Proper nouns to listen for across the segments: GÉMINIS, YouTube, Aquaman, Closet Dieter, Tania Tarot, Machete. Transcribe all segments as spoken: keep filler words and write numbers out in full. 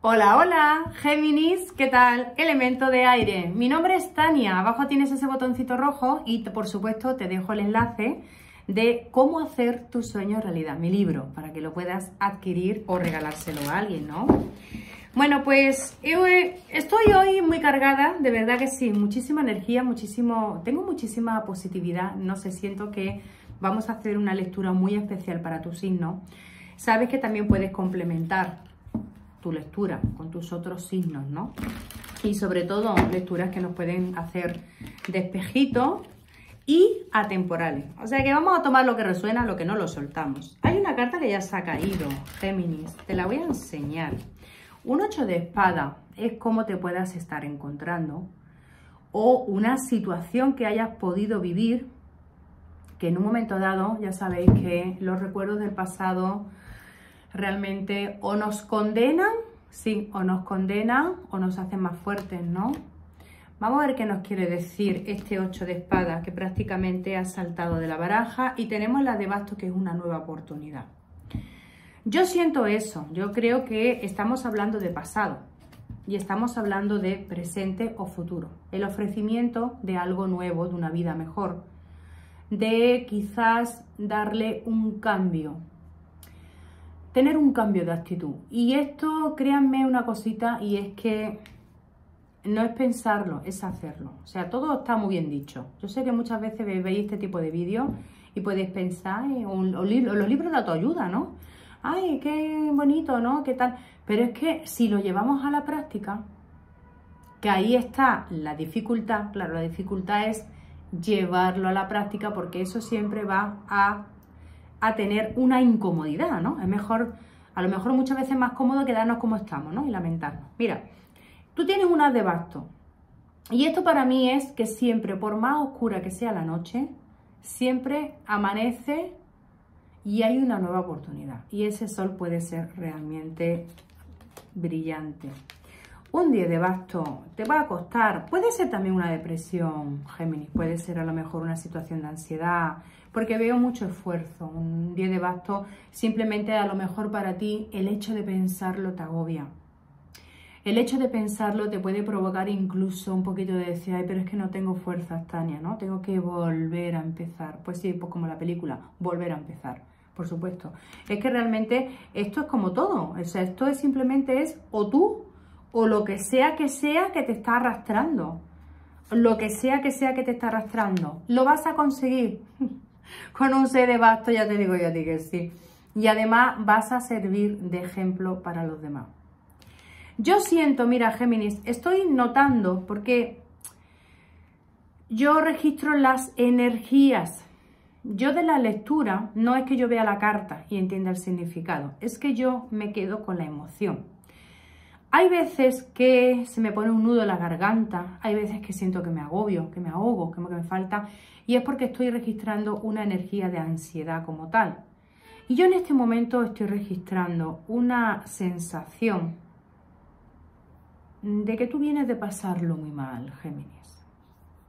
Hola, hola, Géminis, ¿qué tal? Elemento de aire. Mi nombre es Tania, abajo tienes ese botoncito rojo y por supuesto te dejo el enlace de cómo hacer tu sueño realidad, mi libro, para que lo puedas adquirir o regalárselo a alguien, ¿no? Bueno, pues estoy hoy muy cargada, de verdad que sí, muchísima energía, muchísimo, tengo muchísima positividad, no sé, siento que vamos a hacer una lectura muy especial para tu signo. Sabes que también puedes complementar tu lectura con tus otros signos, ¿no? Y sobre todo lecturas que nos pueden hacer de espejito y atemporales. O sea que vamos a tomar lo que resuena, lo que no lo soltamos. Hay una carta que ya se ha caído, Géminis, te la voy a enseñar. Un ocho de espada es cómo te puedas estar encontrando o una situación que hayas podido vivir que en un momento dado, ya sabéis que los recuerdos del pasado realmente o nos condenan, sí, o nos condenan o nos hacen más fuertes, ¿no? Vamos a ver qué nos quiere decir este ocho de espada que prácticamente ha saltado de la baraja y tenemos la de bastos, que es una nueva oportunidad. Yo siento eso, yo creo que estamos hablando de pasado y estamos hablando de presente o futuro. El ofrecimiento de algo nuevo, de una vida mejor, de quizás darle un cambio. Tener un cambio de actitud. Y esto, créanme una cosita, y es que no es pensarlo, es hacerlo. O sea, todo está muy bien dicho. Yo sé que muchas veces veis este tipo de vídeos y podéis pensar, eh, o, o los libros de autoayuda, ¿no? Ay, qué bonito, ¿no? ¿Qué tal? Pero es que si lo llevamos a la práctica, que ahí está la dificultad. Claro, la dificultad es llevarlo a la práctica, porque eso siempre va a... a tener una incomodidad, ¿no? Es mejor, a lo mejor muchas veces más cómodo quedarnos como estamos, ¿no? Y lamentarnos. Mira, tú tienes un as de bastos. Y esto para mí es que siempre, por más oscura que sea la noche, siempre amanece y hay una nueva oportunidad. Y ese sol puede ser realmente brillante. Un diez de bastos te va a costar. Puede ser también una depresión, Géminis. Puede ser a lo mejor una situación de ansiedad, porque veo mucho esfuerzo. Un diez de bastos, simplemente a lo mejor para ti el hecho de pensarlo te agobia. El hecho de pensarlo te puede provocar incluso un poquito de decir, ay, pero es que no tengo fuerzas, Tania, ¿no? Tengo que volver a empezar. Pues sí, pues como la película, volver a empezar. Por supuesto. Es que realmente esto es como todo. O sea, esto es simplemente es o tú o lo que sea que sea que te está arrastrando. Lo que sea que sea que te está arrastrando. Lo vas a conseguir. Con un seis de bastos ya te digo yo a ti que sí. Y además vas a servir de ejemplo para los demás. Yo siento, mira, Géminis, estoy notando, porque yo registro las energías. Yo de la lectura no es que yo vea la carta y entienda el significado. Es que yo me quedo con la emoción. Hay veces que se me pone un nudo en la garganta, hay veces que siento que me agobio, que me ahogo, que me falta, y es porque estoy registrando una energía de ansiedad como tal. Y yo en este momento estoy registrando una sensación de que tú vienes de pasarlo muy mal, Géminis.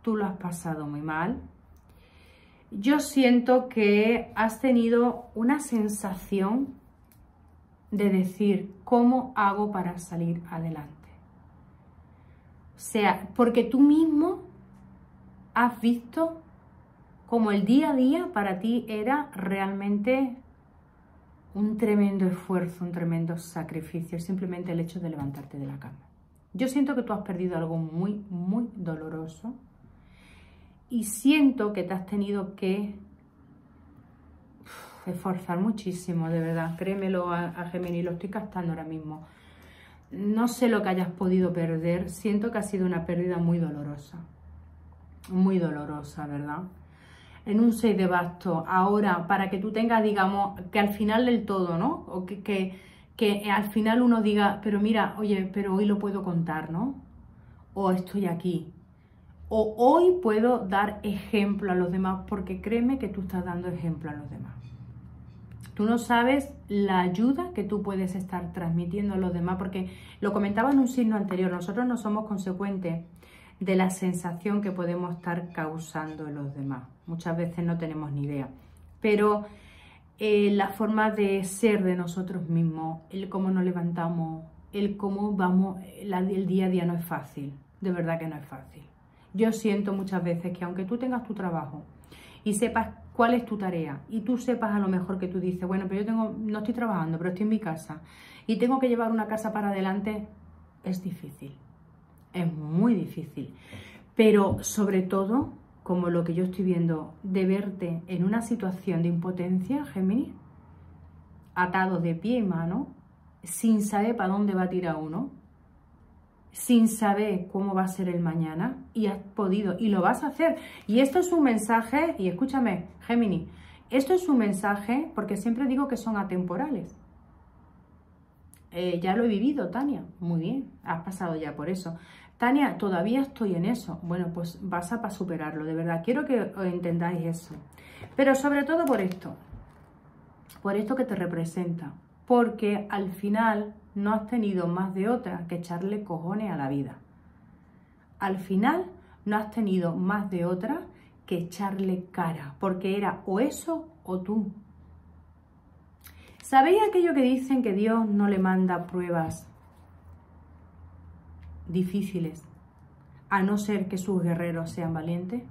Tú lo has pasado muy mal. Yo siento que has tenido una sensación de decir, ¿cómo hago para salir adelante? O sea, porque tú mismo has visto como el día a día para ti era realmente un tremendo esfuerzo, un tremendo sacrificio, simplemente el hecho de levantarte de la cama. Yo siento que tú has perdido algo muy, muy doloroso y siento que te has tenido que esforzar muchísimo, de verdad, créemelo a, a Géminis, lo estoy captando ahora mismo. No sé lo que hayas podido perder, siento que ha sido una pérdida muy dolorosa, muy dolorosa, ¿verdad? En un seis de bastos, ahora, para que tú tengas, digamos, que al final del todo, ¿no? O que, que, que al final uno diga, pero mira, oye, pero hoy lo puedo contar, ¿no? O estoy aquí. O hoy puedo dar ejemplo a los demás, porque créeme que tú estás dando ejemplo a los demás. Tú no sabes la ayuda que tú puedes estar transmitiendo a los demás, porque lo comentaba en un signo anterior, nosotros no somos consecuentes de la sensación que podemos estar causando en los demás. Muchas veces no tenemos ni idea, pero eh, la forma de ser de nosotros mismos, el cómo nos levantamos, el cómo vamos, el día a día no es fácil, de verdad que no es fácil. Yo siento muchas veces que aunque tú tengas tu trabajo y sepas cuál es tu tarea y tú sepas a lo mejor que tú dices, bueno, pero yo tengo, no estoy trabajando, pero estoy en mi casa y tengo que llevar una casa para adelante, es difícil, es muy difícil. Pero sobre todo, como lo que yo estoy viendo, de verte en una situación de impotencia, Géminis, atado de pie y mano, sin saber para dónde va a tirar uno, sin saber cómo va a ser el mañana, y has podido, y lo vas a hacer. Y esto es un mensaje, y escúchame, Géminis, esto es un mensaje, porque siempre digo que son atemporales. Eh, ya lo he vivido, Tania, muy bien, has pasado ya por eso. Tania, todavía estoy en eso. Bueno, pues vas a para superarlo, de verdad, quiero que os entendáis eso. Pero sobre todo por esto, por esto que te representa, porque al final no has tenido más de otra que echarle cojones a la vida. Al final no has tenido más de otra que echarle cara, porque era o eso o tú. ¿Sabéis aquello que dicen que Dios no le manda pruebas difíciles, a no ser que sus guerreros sean valientes?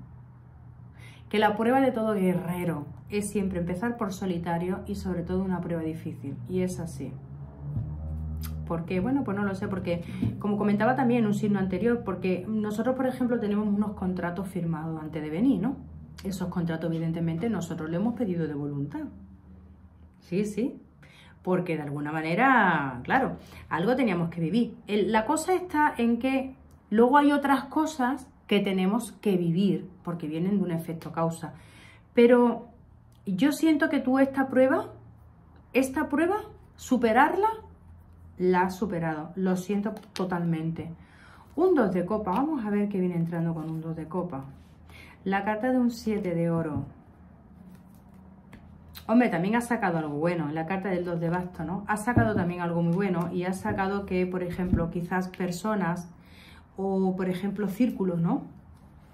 Que la prueba de todo guerrero es siempre empezar por solitario y sobre todo una prueba difícil. Y es así. ¿Por qué? Bueno, pues no lo sé, porque como comentaba también en un signo anterior, porque nosotros, por ejemplo, tenemos unos contratos firmados antes de venir, ¿no? Esos contratos, evidentemente, nosotros lo hemos pedido de voluntad. Sí, sí, porque de alguna manera, claro, algo teníamos que vivir. La cosa está en que luego hay otras cosas que tenemos que vivir, porque vienen de un efecto causa. Pero yo siento que tú esta prueba, esta prueba, superarla, la has superado. Lo siento totalmente. Un dos de copa, vamos a ver qué viene entrando con un dos de copa. La carta de un siete de oro. Hombre, también ha sacado algo bueno en la carta del dos de basto, ¿no? Ha sacado también algo muy bueno y ha sacado que, por ejemplo, quizás personas o, por ejemplo, círculos, ¿no?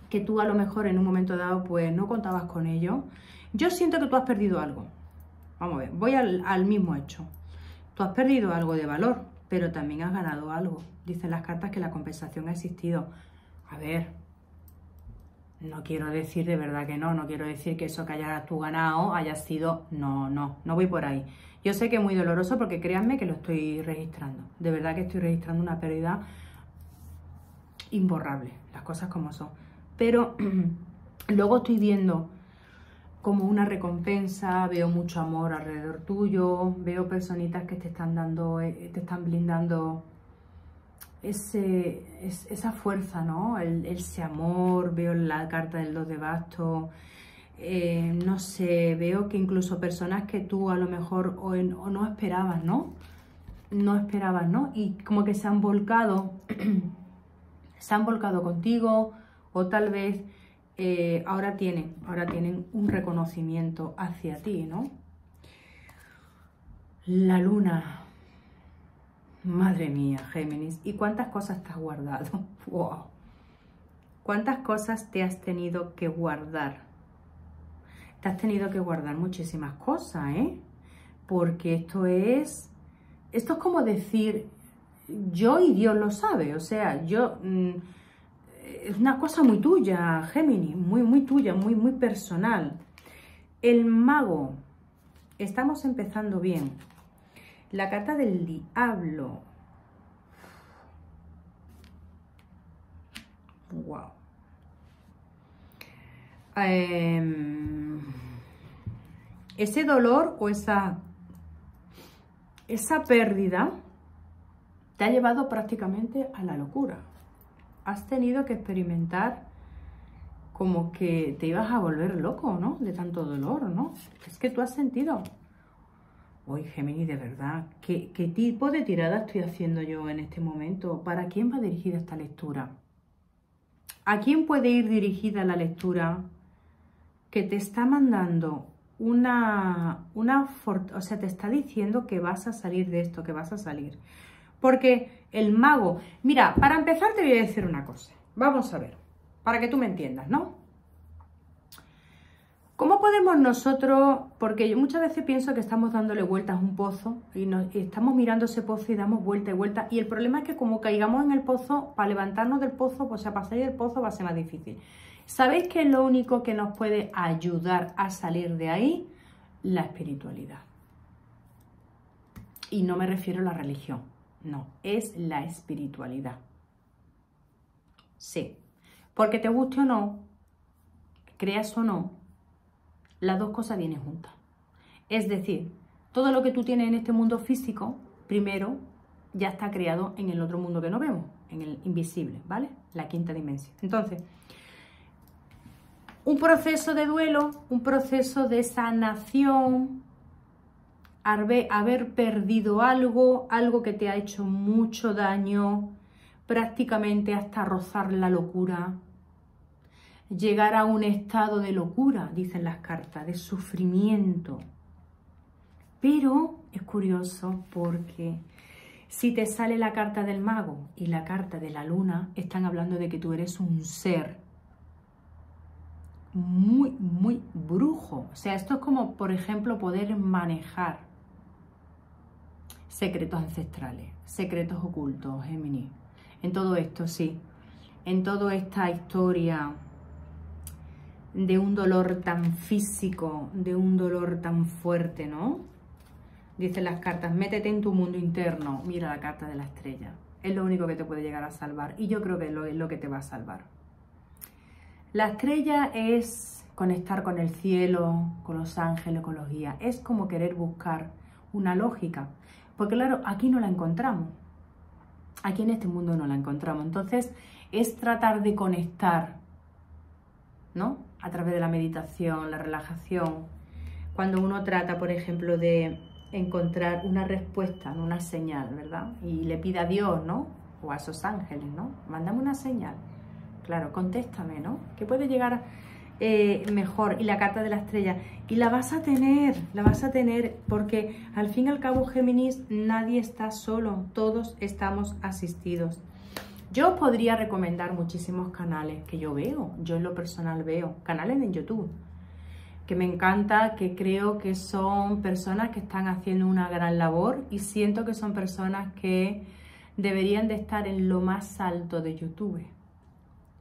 Que tú a lo mejor en un momento dado, pues, no contabas con ello. Yo siento que tú has perdido algo. Vamos a ver, voy al, al mismo hecho. Tú has perdido algo de valor, pero también has ganado algo. Dicen las cartas que la compensación ha existido. A ver... No quiero decir, de verdad que no, no quiero decir que eso que hayas tú ganado haya sido... No, no, no voy por ahí. Yo sé que es muy doloroso porque créanme que lo estoy registrando. De verdad que estoy registrando una pérdida imborrable, las cosas como son. Pero luego estoy viendo como una recompensa, veo mucho amor alrededor tuyo, veo personitas que te están dando, te están blindando... Ese, es, esa fuerza, ¿no? El, ese amor, veo la carta del dos de bastos, eh, no sé, veo que incluso personas que tú a lo mejor o, en, o no esperabas, ¿no? No esperabas, ¿no? Y como que se han volcado, se han volcado contigo o tal vez eh, ahora tienen, ahora tienen un reconocimiento hacia ti, ¿no? La luna... Madre mía, Géminis, ¿y cuántas cosas te has guardado? ¡Wow! ¿Cuántas cosas te has tenido que guardar? Te has tenido que guardar muchísimas cosas, ¿eh? Porque esto es... Esto es como decir, yo y Dios lo sabe, o sea, yo... Mmm, es una cosa muy tuya, Géminis, muy, muy tuya, muy, muy personal. El mago, estamos empezando bien. La carta del diablo. Wow. Eh, ese dolor o esa, esa pérdida te ha llevado prácticamente a la locura. Has tenido que experimentar como que te ibas a volver loco, ¿no? De tanto dolor, ¿no? Es que tú has sentido... Uy, Géminis, de verdad, ¿qué, ¿qué tipo de tirada estoy haciendo yo en este momento? ¿Para quién va dirigida esta lectura? ¿A quién puede ir dirigida la lectura que te está mandando una... una o sea, te está diciendo que vas a salir de esto, que vas a salir? Porque el mago... Mira, para empezar te voy a decir una cosa. Vamos a ver, para que tú me entiendas, ¿no? ¿Cómo podemos nosotros? Porque yo muchas veces pienso que estamos dándole vueltas a un pozo y, nos, y estamos mirando ese pozo y damos vueltas y vueltas. Y el problema es que como caigamos en el pozo, para levantarnos del pozo, pues o sea, para salir del pozo va a ser más difícil. ¿Sabéis que es lo único que nos puede ayudar a salir de ahí? La espiritualidad. Y no me refiero a la religión, no, es la espiritualidad. Sí, porque te guste o no, creas o no, las dos cosas vienen juntas. Es decir, todo lo que tú tienes en este mundo físico, primero, ya está creado en el otro mundo que no vemos, en el invisible, ¿vale? La quinta dimensión. Entonces, un proceso de duelo, un proceso de sanación, haber perdido algo, algo que te ha hecho mucho daño, prácticamente hasta rozar la locura, llegar a un estado de locura, dicen las cartas, de sufrimiento. Pero es curioso porque si te sale la carta del mago y la carta de la luna, están hablando de que tú eres un ser muy, muy brujo. O sea, esto es como, por ejemplo, poder manejar secretos ancestrales, secretos ocultos, Géminis. En todo esto, sí, en toda esta historia de un dolor tan físico, de un dolor tan fuerte, ¿no? Dicen las cartas, métete en tu mundo interno. Mira la carta de la estrella. Es lo único que te puede llegar a salvar. Y yo creo que es lo que te va a salvar. La estrella es conectar con el cielo, con los ángeles, con los guías. Es como querer buscar una lógica. Porque claro, aquí no la encontramos. Aquí en este mundo no la encontramos. Entonces, es tratar de conectar, ¿no? A través de la meditación, la relajación, cuando uno trata, por ejemplo, de encontrar una respuesta, una señal, ¿verdad? Y le pide a Dios, ¿no? O a esos ángeles, ¿no? Mándame una señal. Claro, contéstame, ¿no? Que puede llegar eh, mejor. Y la carta de la estrella. Y la vas a tener, la vas a tener, porque al fin y al cabo, Géminis, nadie está solo. Todos estamos asistidos. Yo podría recomendar muchísimos canales que yo veo, yo en lo personal veo, canales en YouTube, que me encanta, que creo que son personas que están haciendo una gran labor y siento que son personas que deberían de estar en lo más alto de YouTube.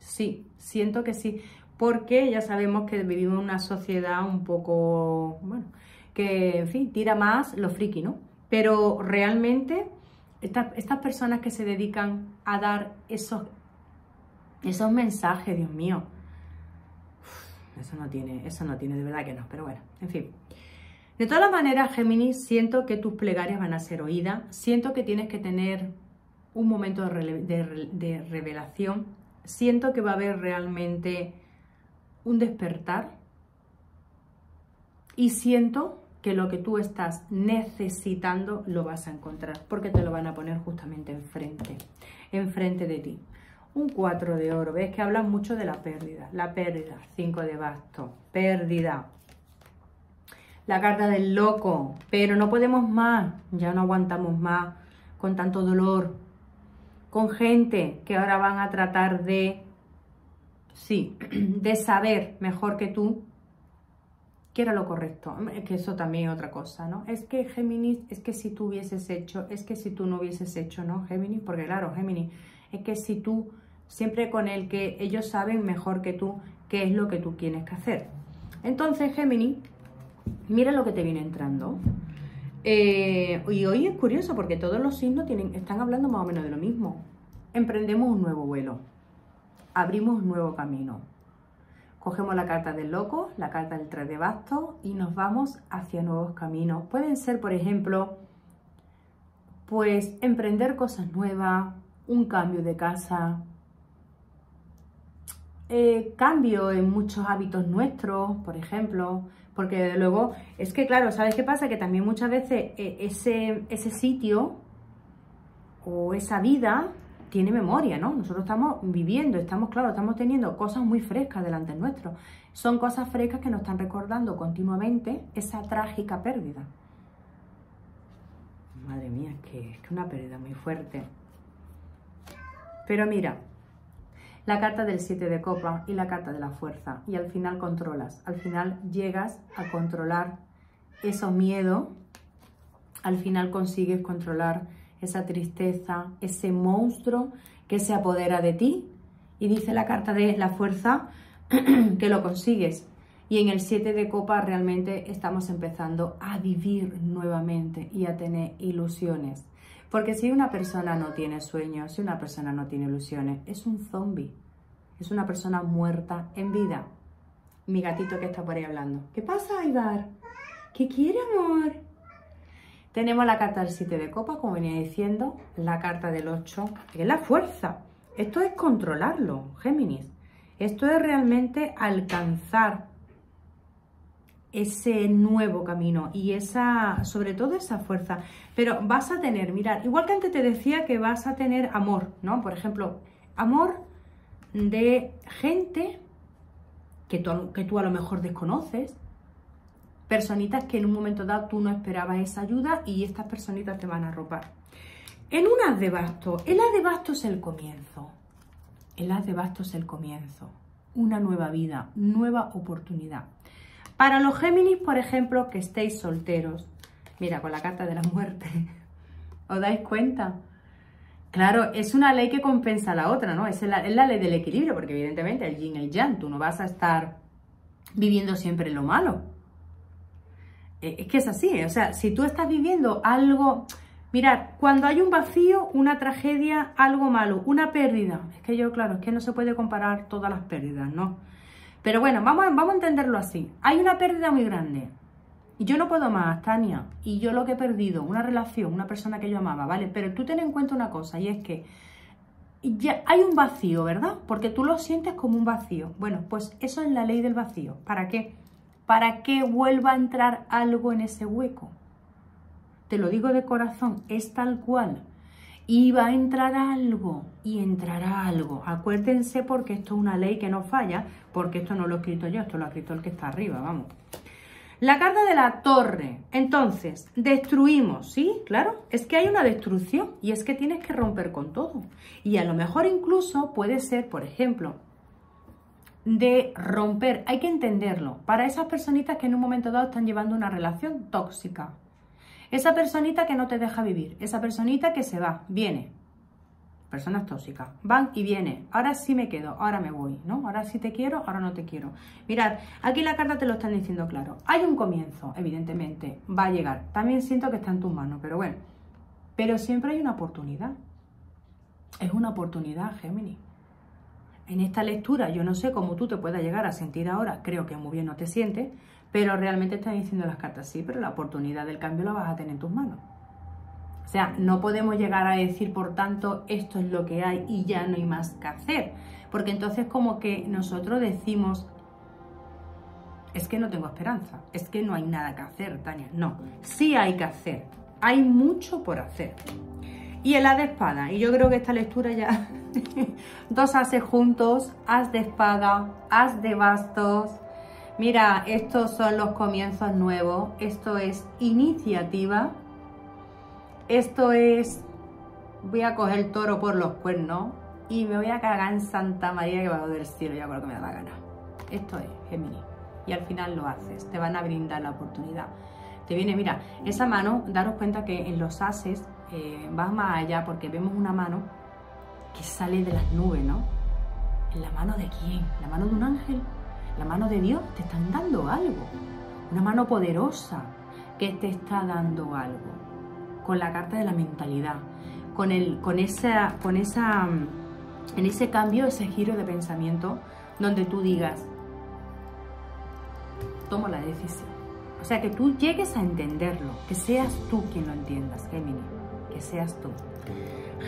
Sí, siento que sí, porque ya sabemos que vivimos en una sociedad un poco, bueno, que en fin, tira más lo friki, ¿no? Pero realmente Estas, estas personas que se dedican a dar esos, esos mensajes, Dios mío, Uf, eso no tiene, eso no tiene, de verdad que no, pero bueno, en fin. De todas las maneras, Géminis, siento que tus plegarias van a ser oídas, siento que tienes que tener un momento de, re, de, de revelación, siento que va a haber realmente un despertar y siento que lo que tú estás necesitando lo vas a encontrar, porque te lo van a poner justamente enfrente, enfrente de ti. Un cuatro de oro, ves que hablan mucho de la pérdida, la pérdida, cinco de bastos, pérdida, la carta del loco, pero no podemos más, ya no aguantamos más con tanto dolor, con gente que ahora van a tratar de, sí, de saber mejor que tú, que era lo correcto, que eso también es otra cosa, ¿no? Es que Géminis, es que si tú hubieses hecho, es que si tú no hubieses hecho, ¿no, Géminis? Porque claro, Géminis, es que si tú, siempre con el que ellos saben mejor que tú, qué es lo que tú tienes que hacer. Entonces, Géminis, mira lo que te viene entrando. Eh, y hoy es curioso porque todos los signos tienen, están hablando más o menos de lo mismo. Emprendemos un nuevo vuelo, abrimos un nuevo camino. Cogemos la carta del loco, la carta del tres de bastos y nos vamos hacia nuevos caminos. Pueden ser, por ejemplo, pues emprender cosas nuevas, un cambio de casa, eh, cambio en muchos hábitos nuestros, por ejemplo, porque desde luego, es que claro, ¿sabes qué pasa? Que también muchas veces eh, ese, ese sitio o esa vida tiene memoria, ¿no? Nosotros estamos viviendo, estamos, claro, estamos teniendo cosas muy frescas delante nuestro. Son cosas frescas que nos están recordando continuamente esa trágica pérdida. Madre mía, es que es que una pérdida muy fuerte. Pero mira, la carta del siete de copa y la carta de la fuerza, y al final controlas, al final llegas a controlar ese miedo, al final consigues controlar esa tristeza, ese monstruo que se apodera de ti, y dice la carta de la fuerza que lo consigues. Y en el siete de copa realmente estamos empezando a vivir nuevamente y a tener ilusiones. Porque si una persona no tiene sueños, si una persona no tiene ilusiones, es un zombie. Es una persona muerta en vida. Mi gatito que está por ahí hablando. ¿Qué pasa, Ibar? ¿Qué quiere, amor? Tenemos la carta del siete de copa, como venía diciendo. La carta del ocho, que es la fuerza. Esto es controlarlo, Géminis. Esto es realmente alcanzar ese nuevo camino y esa, sobre todo esa fuerza. Pero vas a tener, mirad, igual que antes te decía que vas a tener amor, ¿no? Por ejemplo, amor de gente que tú, que tú a lo mejor desconoces, personitas que en un momento dado tú no esperabas esa ayuda y estas personitas te van a arropar. En un as de bastos, el as de bastos es el comienzo. El as de bastos es el comienzo. Una nueva vida, nueva oportunidad. Para los Géminis, por ejemplo, que estéis solteros, mira, con la carta de la muerte, ¿os dais cuenta? Claro, es una ley que compensa a la otra, ¿no? Es la, es la ley del equilibrio, porque evidentemente el yin y el yang, tú no vas a estar viviendo siempre lo malo. Es que es así, o sea, si tú estás viviendo algo... Mirad, cuando hay un vacío, una tragedia, algo malo, una pérdida, es que yo, claro, es que no se puede comparar todas las pérdidas, ¿no? Pero bueno, vamos a, vamos a entenderlo así. Hay una pérdida muy grande. Y yo no puedo más, Tania. Y yo lo que he perdido, una relación, una persona que yo amaba, ¿vale? Pero tú ten en cuenta una cosa, y es que ya hay un vacío, ¿verdad? Porque tú lo sientes como un vacío. Bueno, pues eso es la ley del vacío. ¿Para qué? Para que vuelva a entrar algo en ese hueco. Te lo digo de corazón, es tal cual. Y va a entrar algo, y entrará algo. Acuérdense, porque esto es una ley que no falla, porque esto no lo he escrito yo, esto lo ha escrito el que está arriba, vamos. La carta de la torre. Entonces, destruimos, ¿sí? Claro, es que hay una destrucción y es que tienes que romper con todo. Y a lo mejor incluso puede ser, por ejemplo, de romper. Hay que entenderlo. Para esas personitas que en un momento dado están llevando una relación tóxica. Esa personita que no te deja vivir, esa personita que se va, viene, personas tóxicas, van y vienen, ahora sí me quedo, ahora me voy, ¿no? Ahora sí te quiero, ahora no te quiero. Mirad, aquí la carta te lo están diciendo claro, hay un comienzo, evidentemente, va a llegar, también siento que está en tus manos, pero bueno, pero siempre hay una oportunidad, es una oportunidad, Géminis. En esta lectura, yo no sé cómo tú te puedas llegar a sentir ahora, creo que muy bien no te sientes, pero realmente están diciendo las cartas, sí, pero la oportunidad del cambio la vas a tener en tus manos. O sea, no podemos llegar a decir, por tanto, esto es lo que hay y ya no hay más que hacer. Porque entonces como que nosotros decimos, es que no tengo esperanza, es que no hay nada que hacer, Tania. No, sí hay que hacer, hay mucho por hacer. Y el as de espada, y yo creo que esta lectura ya, dos ases juntos, as de espada, as de bastos, mira, estos son los comienzos nuevos, esto es iniciativa, esto es, voy a coger el toro por los cuernos y me voy a cagar en Santa María que va del cielo, ya por lo que me da la gana. Esto es, Géminis, y al final lo haces, te van a brindar la oportunidad. Te viene, mira, esa mano, daros cuenta que en los ases, Eh, vas más allá porque vemos una mano que sale de las nubes, ¿no? ¿En la mano de quién? ¿La mano de un ángel? ¿La mano de Dios? Te están dando algo. Una mano poderosa que te está dando algo. Con la carta de la mentalidad, con, el, con, esa, con esa, en ese cambio, ese giro de pensamiento donde tú digas, tomo la decisión. O sea, que tú llegues a entenderlo, que seas tú quien lo entiendas, Géminis. Que seas tú.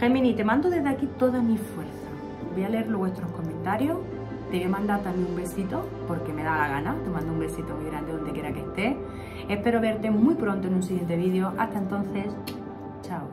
Géminis, te mando desde aquí toda mi fuerza. Voy a leer vuestros comentarios. Te voy a mandar también un besito porque me da la gana. Te mando un besito muy grande donde quiera que estés. Espero verte muy pronto en un siguiente vídeo. Hasta entonces, chao.